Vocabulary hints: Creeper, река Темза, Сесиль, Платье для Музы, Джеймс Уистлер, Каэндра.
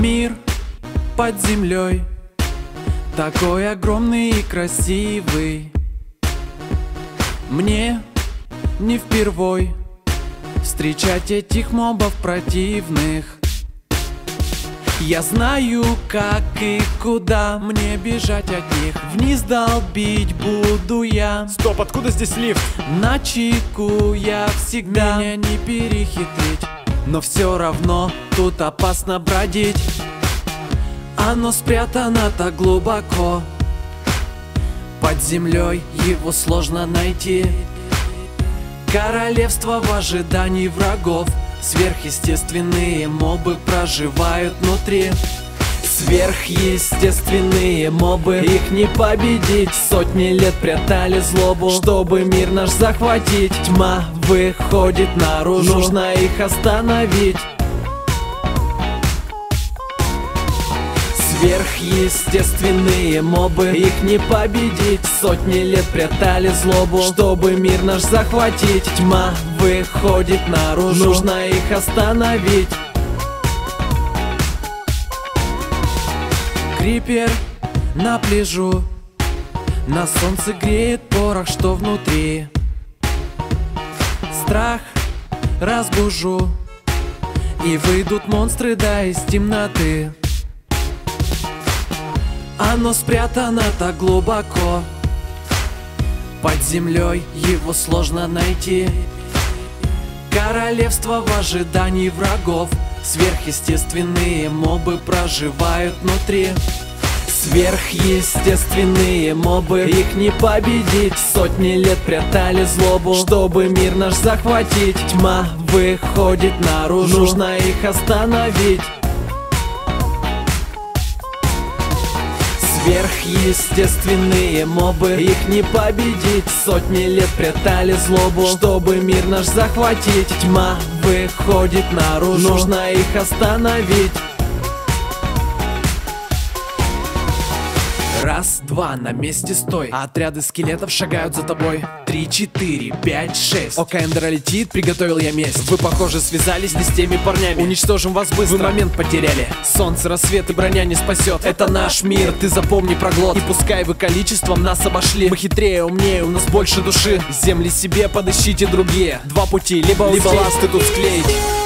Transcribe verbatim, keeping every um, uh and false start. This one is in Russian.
Мир под землей такой огромный и красивый. Мне не впервой встречать этих мобов противных. Я знаю, как и куда мне бежать от них. Вниз долбить буду я. Стоп, откуда здесь лифт? На чеку я всегда. Меня не перехитрить, но все равно тут опасно бродить. Оно спрятано так глубоко под землей, его сложно найти. Королевство в ожидании врагов. Сверхъестественные мобы проживают внутри. Сверхъестественные мобы, их не победить. Сотни лет прятали злобу, чтобы мир наш захватить. Тьма выходит наружу, нужно их остановить. Сверхъестественные мобы, их не победить. Сотни лет прятали злобу, чтобы мир наш захватить. Тьма выходит наружу, нужно их остановить. Крипер на пляжу, на солнце греет порох, что внутри. Страх разбужу, и выйдут монстры, да, из темноты. Оно спрятано так глубоко под землей, его сложно найти. Королевство в ожидании врагов. Сверхъестественные мобы проживают внутри. Сверхъестественные мобы, их не победить. Сотни лет прятали злобу, чтобы мир наш захватить. Тьма выходит наружу, нужно их остановить. Сверхъестественные мобы, их не победить. Сотни лет прятали злобу, чтобы мир наш захватить. Тьма выходит наружу, нужно их остановить. Раз, два, на месте стой. Отряды скелетов шагают за тобой. Три, четыре, пять, шесть. О, Каэндра летит, приготовил я месть. Вы, похоже, связались не с теми парнями. Уничтожим вас быстро, вы момент потеряли. Солнце, рассвет и броня не спасет. Это наш мир, ты запомни проглот. И пускай вы количеством нас обошли, мы хитрее, умнее, у нас больше души. Земли себе подыщите другие. Два пути, либо, либо ласты тут склеить.